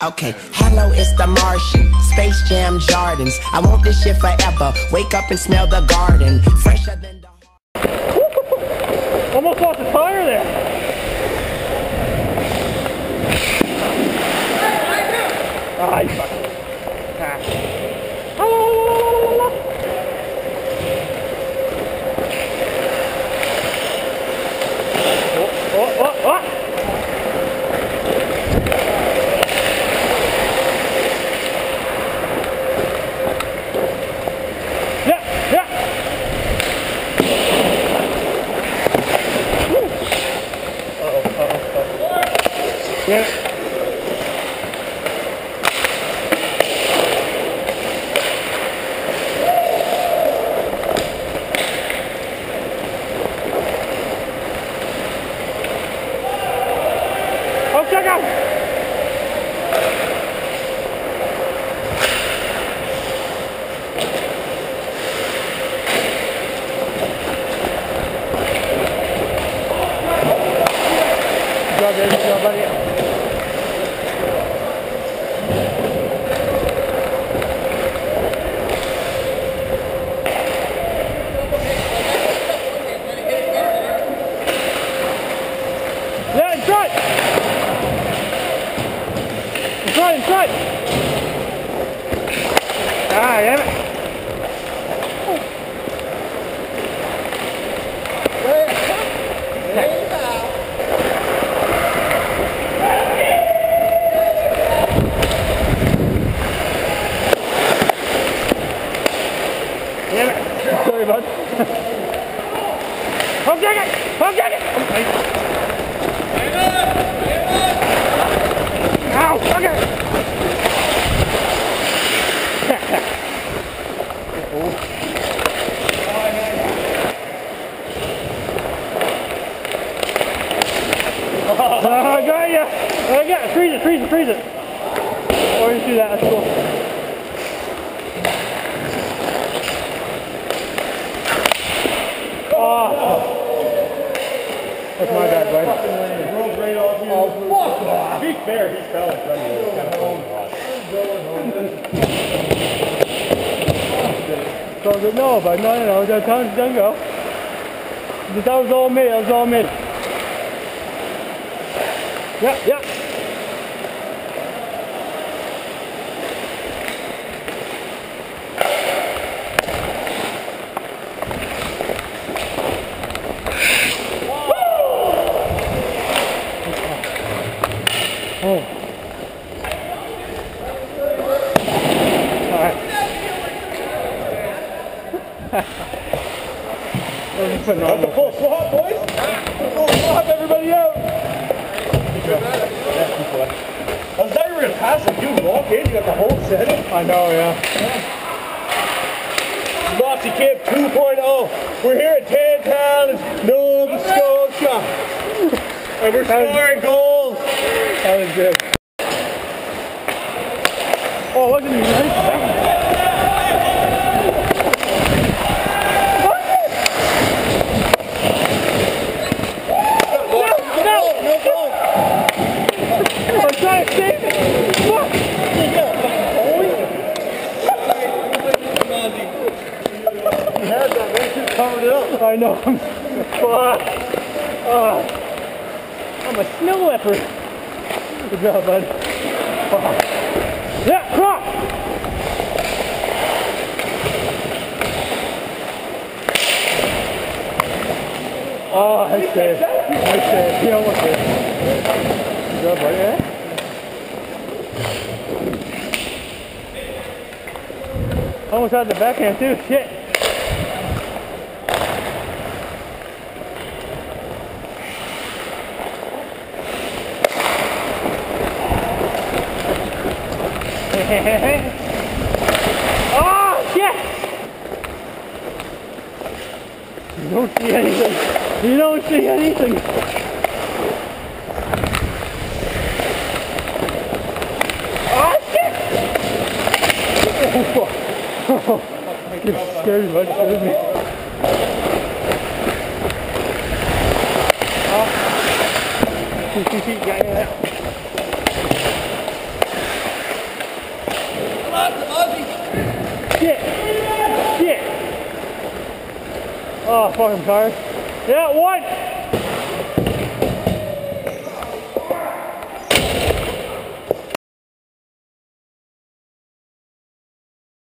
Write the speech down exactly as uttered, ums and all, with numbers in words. Okay, hello, it's the Martian, Space Jam Jardins. I want this shit forever. Wake up and smell the garden, fresher than the... Almost lost the tire there. Ah, right, fuck. Yeah. Oh, check out. Good job, baby. Good job, buddy. Right, right. Ah, damn it. Damn it. Sorry, bud. I'll get it. I'll get it. Ow, okay. I got ya! I got ya! Freeze it, freeze it, freeze it! Oh, you do that, that's cool. Oh! That's my bad, buddy. Oh, fuck off! Be fair, he fell in front of you. Kind of cold. So I was like, no, but no, no, no, that time's done go. That was all me, that was all me. Yeah, yeah. Woo! Oh. All right. That's a full swap, boys. Full swap, everybody out. I was not even going to pass it. You walk in, you got the whole set. I know, yeah. yeah. Lofty Camp two point oh. We're here at Tantallon, Nova Scotia. And we're scoring goals. That was good. Oh, wasn't he nice? I know. I'm, uh, I'm a snow leopard. Good job, bud. Uh, yeah, cross. Oh, I saved. I saved. He almost did. Good job, bud. Yeah. I almost had the backhand too. Shit. Oh shit! You don't see anything. You don't see anything. Oh shit! Oh fuck! You scared me, buddy. Scared me. Oh. Oh, fucking car. Yeah, what?